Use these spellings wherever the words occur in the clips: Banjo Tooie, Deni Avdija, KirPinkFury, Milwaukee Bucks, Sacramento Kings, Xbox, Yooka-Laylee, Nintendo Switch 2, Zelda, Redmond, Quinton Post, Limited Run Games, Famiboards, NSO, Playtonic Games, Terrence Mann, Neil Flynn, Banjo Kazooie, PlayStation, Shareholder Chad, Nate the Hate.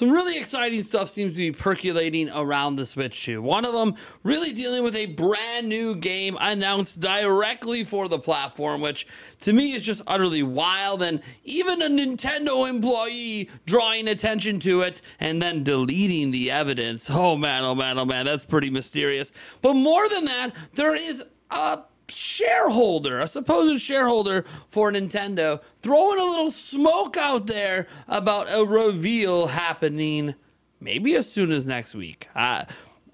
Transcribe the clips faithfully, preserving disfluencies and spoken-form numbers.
Some really exciting stuff seems to be percolating around the Switch two. One of them really dealing with a brand new game announced directly for the platform, which to me is just utterly wild, and even a Nintendo employee drawing attention to it and then deleting the evidence. Oh man, oh man, oh man, that's pretty mysterious. But more than that, there is a shareholder, a supposed shareholder for Nintendo, throwing a little smoke out there about a reveal happening maybe as soon as next week. Uh,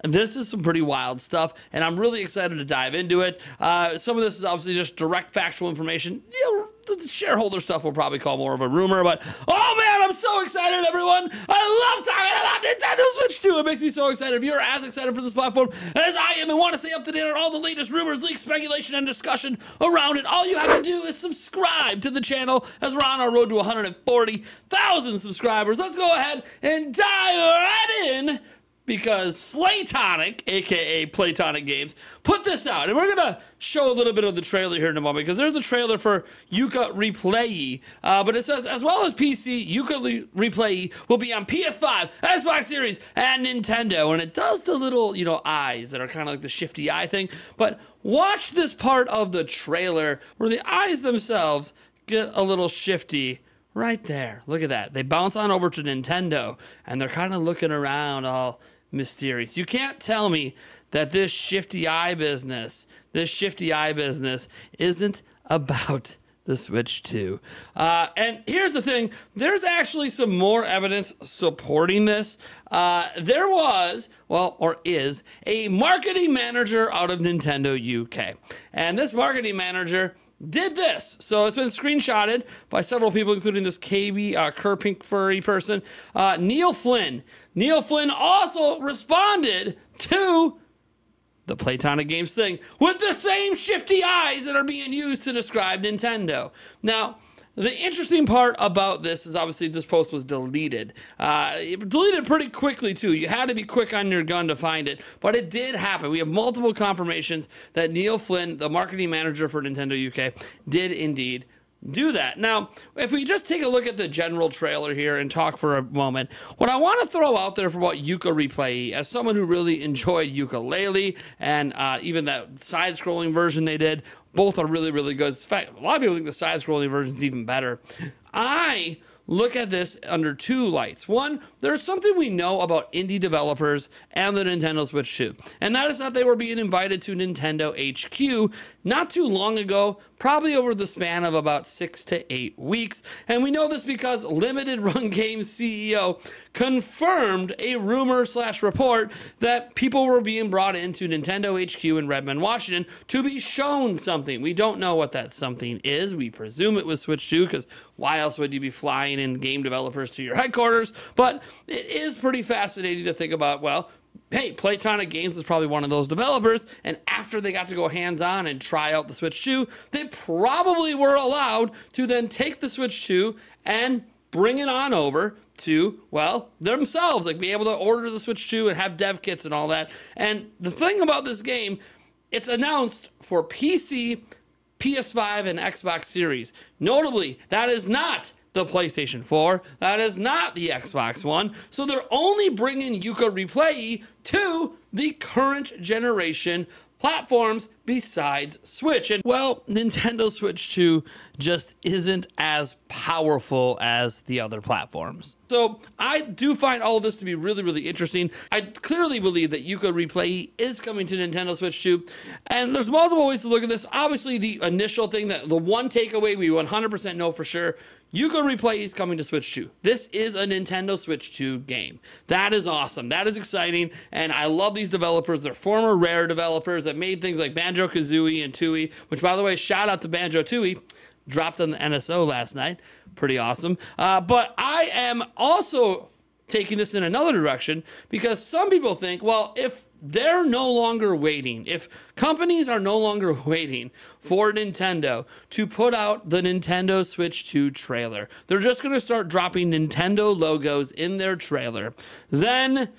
this is some pretty wild stuff, and I'm really excited to dive into it. Uh, some of this is obviously just direct factual information. You know, the shareholder stuff we'll probably call more of a rumor, but oh man, I'm so excited, everyone. I love talking about Nintendo Switch two. It makes me so excited. If you're as excited for this platform as I am and want to stay up to date on all the latest rumors, leaks, speculation, and discussion around it, all you have to do is subscribe to the channel as we're on our road to one hundred forty thousand subscribers. Let's go ahead and dive right in, because Playtonic, aka Playtonic Games, put this out. And we're gonna show a little bit of the trailer here in a moment, because there's a trailer for Yooka-Laylee. Uh, but it says, as well as P C, Yooka-Laylee will be on P S five, Xbox Series, and Nintendo. And it does the little, you know, eyes that are kind of like the shifty eye thing. But watch this part of the trailer where the eyes themselves get a little shifty. Right there, look at that. They bounce on over to Nintendo, and they're kind of looking around all mysterious. You can't tell me that this shifty eye business, this shifty eye business isn't about the Switch two. Uh, and here's the thing, there's actually some more evidence supporting this. Uh, there was, well, or is, a marketing manager out of Nintendo U K. And this marketing manager did this. So it's been screenshotted by several people, including this K B, uh, KirPinkFury person, uh, Neil Flynn. Neil Flynn also responded to the Playtonic Games thing with the same shifty eyes that are being used to describe Nintendo. Now, the interesting part about this is obviously this post was deleted. Uh, it deleted pretty quickly too. You had to be quick on your gun to find it, but it did happen. We have multiple confirmations that Neil Flynn, the marketing manager for Nintendo U K, did indeed do that. Now, if we just take a look at the general trailer here and talk for a moment, what I want to throw out there for what Yooka-Laylee, as someone who really enjoyed Yooka-Laylee and uh, even that side-scrolling version they did, both are really, really good. In fact, a lot of people think the side-scrolling version is even better. I look at this under two lights. One, there's something we know about indie developers and the Nintendo Switch two, and that is that they were being invited to Nintendo H Q not too long ago, probably over the span of about six to eight weeks. And we know this because Limited Run Games C E O confirmed a rumor slash report that people were being brought into Nintendo H Q in Redmond, Washington to be shown something. We don't know what that something is. We presume it was Switch two, because why else would you be flying in game developers to your headquarters? But it is pretty fascinating to think about, well, hey, Playtonic Games is probably one of those developers, and after they got to go hands-on and try out the Switch two, they probably were allowed to then take the Switch two and bring it on over to, well, themselves, like be able to order the Switch two and have dev kits and all that. And the thing about this game, it's announced for P C, P S five, and Xbox Series. Notably, that is not the PlayStation four, that is not the Xbox One. So they're only bringing Yooka-Laylee to the current generation platforms besides Switch. And well, Nintendo Switch two just isn't as powerful as the other platforms. So I do find all of this to be really, really interesting. I clearly believe that Yooka-Laylee is coming to Nintendo Switch two, and there's multiple ways to look at this. Obviously, the initial thing, that the one takeaway we one hundred percent know for sure, Yooka-Laylee is coming to Switch two. This is a Nintendo Switch two game. That is awesome. That is exciting, and I love these developers. They're former Rare developers that made things like Banjo Banjo Kazooie and Tooie, which, by the way, shout out to Banjo Tooie, dropped on the N S O last night. Pretty awesome. Uh, but I am also taking this in another direction, because some people think, well, if they're no longer waiting, if companies are no longer waiting for Nintendo to put out the Nintendo Switch two trailer, they're just going to start dropping Nintendo logos in their trailer, then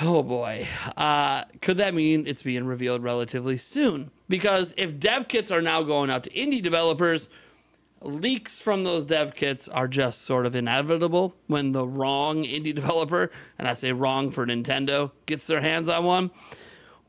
oh boy, uh, could that mean it's being revealed relatively soon? Because if dev kits are now going out to indie developers, leaks from those dev kits are just sort of inevitable when the wrong indie developer, and I say wrong for Nintendo, gets their hands on one.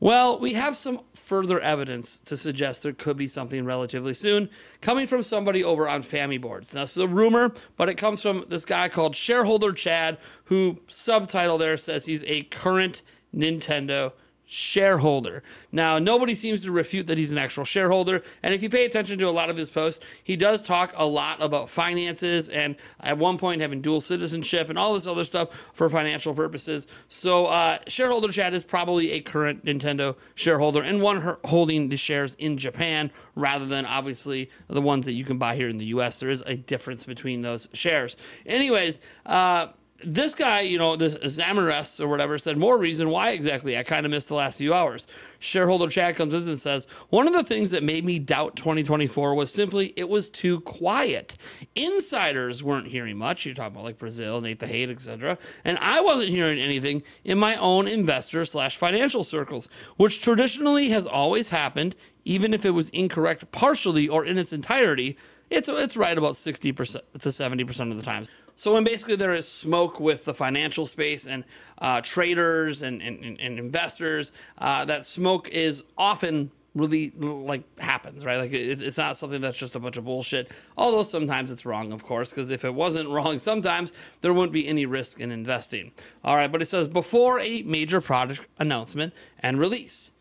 Well, we have some further evidence to suggest there could be something relatively soon coming from somebody over on Famiboards. Now, this is a rumor, but it comes from this guy called Shareholder Chad, who subtitle there says he's a current Nintendo shareholder. Now, nobody seems to refute that he's an actual shareholder, and if you pay attention to a lot of his posts, he does talk a lot about finances and at one point having dual citizenship and all this other stuff for financial purposes. So uh, Shareholder Chad is probably a current Nintendo shareholder and one holding the shares in Japan rather than obviously the ones that you can buy here in the U S. There is a difference between those shares. Anyways, uh, this guy, you know, this Zamoras or whatever, said, more reason why exactly. I kind of missed the last few hours. Shareholder Chad comes in and says, one of the things that made me doubt twenty twenty-four was simply it was too quiet. Insiders weren't hearing much. You're talking about like Brazil, Nate the Hate, et cetera. And I wasn't hearing anything in my own investor slash financial circles, which traditionally has always happened, even if it was incorrect partially or in its entirety. It's, it's right about sixty percent to seventy percent of the times. So when basically there is smoke with the financial space and uh, traders and, and, and investors, uh, that smoke is often really like happens, right? Like it, it's not something that's just a bunch of bullshit. Although sometimes it's wrong, of course, because if it wasn't wrong sometimes, there wouldn't be any risk in investing. All right, but it says before a major product announcement and release.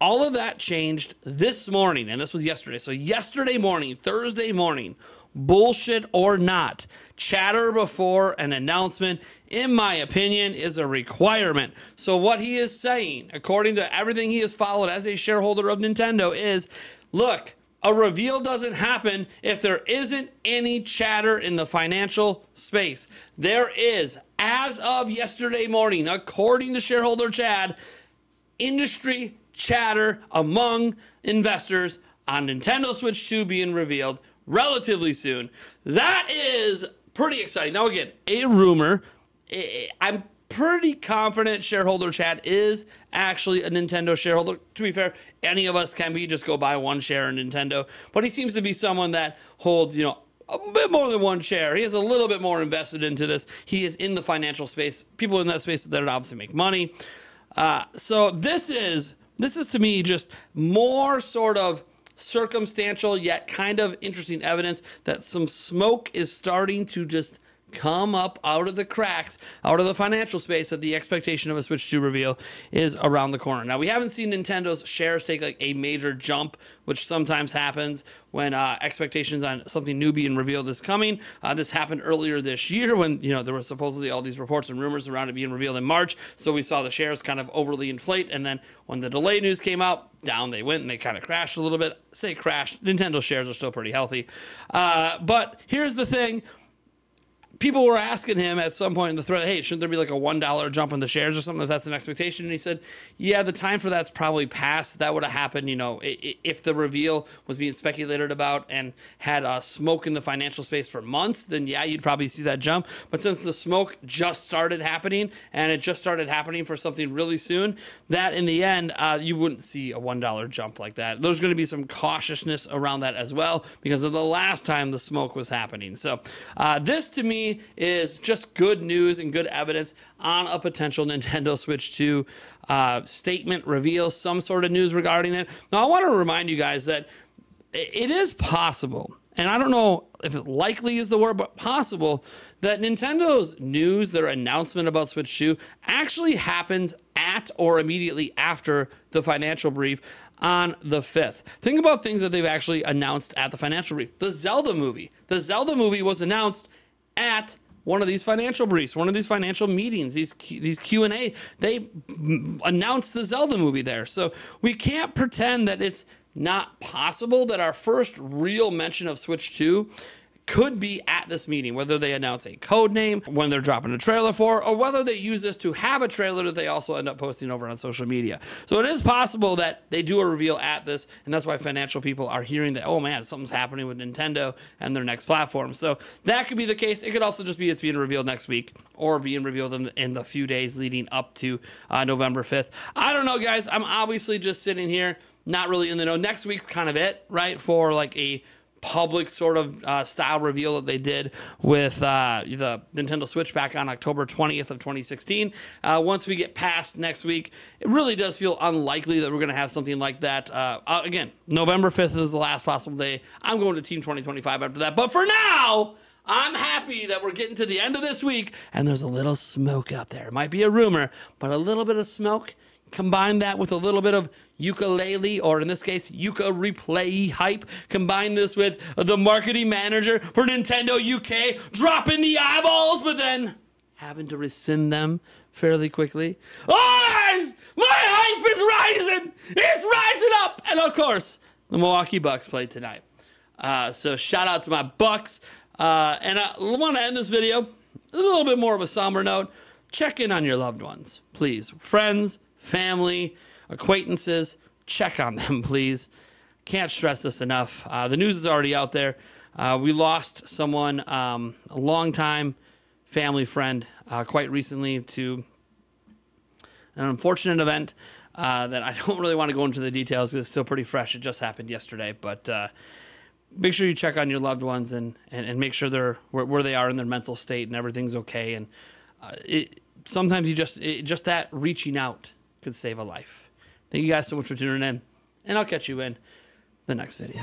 All of that changed this morning, and this was yesterday. So yesterday morning, Thursday morning, bullshit or not, chatter before an announcement, in my opinion, is a requirement. So what he is saying, according to everything he has followed as a shareholder of Nintendo, is, look, a reveal doesn't happen if there isn't any chatter in the financial space. There is, as of yesterday morning, according to Shareholder Chad, industry chatter among investors on Nintendo Switch two being revealed relatively soon. That is pretty exciting. Now, again, a rumor. I'm pretty confident Shareholder Chad is actually a Nintendo shareholder. To be fair, any of us can be. Just go buy one share in Nintendo. But he seems to be someone that holds, you know, a bit more than one share. He is a little bit more invested into this. He is in the financial space. People in that space that obviously make money. Uh, so this is... This is, to me, just more sort of circumstantial yet kind of interesting evidence that some smoke is starting to just come up out of the cracks, out of the financial space, that the expectation of a Switch two reveal is around the corner. Now, we haven't seen Nintendo's shares take like a major jump, which sometimes happens when uh, expectations on something new being revealed is coming. Uh, this happened earlier this year when, you know, there were supposedly all these reports and rumors around it being revealed in March. So we saw the shares kind of overly inflate. And then when the delay news came out, down they went and they kind of crashed a little bit. Say crashed. Nintendo shares are still pretty healthy. Uh, but here's the thing. People were asking him at some point in the thread, hey, shouldn't there be like a one dollar jump in the shares or something if that's an expectation? And he said, yeah, the time for that's probably past. That would have happened, you know, if the reveal was being speculated about and had uh, smoke in the financial space for months, then yeah, you'd probably see that jump. But since the smoke just started happening and it just started happening for something really soon, that in the end, uh, you wouldn't see a one dollar jump like that. There's going to be some cautiousness around that as well because of the last time the smoke was happening. So uh, this to me is just good news and good evidence on a potential Nintendo Switch two uh, statement, reveal, some sort of news regarding it. Now, I want to remind you guys that it is possible, and I don't know if it likely is the word, but possible, that Nintendo's news, their announcement about Switch two, actually happens at or immediately after the financial brief on the fifth. Think about things that they've actually announced at the financial brief. The Zelda movie. The Zelda movie was announced at one of these financial briefs, one of these financial meetings, these these Q and A, they announced the Zelda movie there. So we can't pretend that it's not possible that our first real mention of Switch two could be at this meeting, whether they announce a code name, when they're dropping a trailer for, or whether they use this to have a trailer that they also end up posting over on social media. So it is possible that they do a reveal at this, and that's why financial people are hearing that, oh man, something's happening with Nintendo and their next platform. So that could be the case. It could also just be it's being revealed next week or being revealed in the, in the few days leading up to uh, November fifth. I don't know, guys. I'm obviously just sitting here, not really in the know. Next week's kind of it, right, for like a public sort of uh, style reveal that they did with uh, the Nintendo Switch back on October twentieth of twenty sixteen. Uh, once we get past next week, it really does feel unlikely that we're going to have something like that. Uh, again, November fifth is the last possible day. I'm going to Team twenty twenty-five after that. But for now, I'm happy that we're getting to the end of this week, and there's a little smoke out there. It might be a rumor, but a little bit of smoke. Combine that with a little bit of Yooka-Laylee, or in this case, Yuka Replay hype. Combine this with the marketing manager for Nintendo U K dropping the eyeballs, but then having to rescind them fairly quickly. Oh, my hype is rising! It's rising up! And of course, the Milwaukee Bucks played tonight. Uh, so shout out to my Bucks. Uh, and I want to end this video a little bit more of a somber note. Check in on your loved ones, please. Friends, family, acquaintances, check on them, please. Can't stress this enough. Uh, the news is already out there. Uh, we lost someone, um, a longtime family friend, uh, quite recently to an unfortunate event uh, that I don't really want to go into the details because it's still pretty fresh. It just happened yesterday, but uh, make sure you check on your loved ones and, and, and make sure they're where, where they are in their mental state and everything's okay. And uh, it, sometimes you just, it, just that reaching out could save a life. Thank you guys so much for tuning in, and I'll catch you in the next video.